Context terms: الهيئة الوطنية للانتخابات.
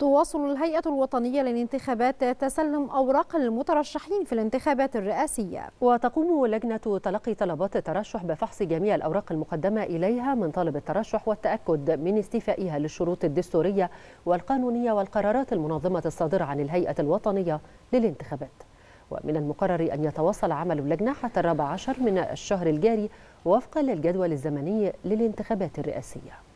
تواصل الهيئة الوطنية للانتخابات تسلم أوراق المترشحين في الانتخابات الرئاسية. وتقوم لجنة تلقي طلبات الترشح بفحص جميع الأوراق المقدمة إليها من طالب الترشح والتأكد من استيفائها للشروط الدستورية والقانونية والقرارات المنظمة الصادرة عن الهيئة الوطنية للانتخابات. ومن المقرر أن يتواصل عمل اللجنة حتى 14 من الشهر الجاري وفقا للجدول الزمني للانتخابات الرئاسية.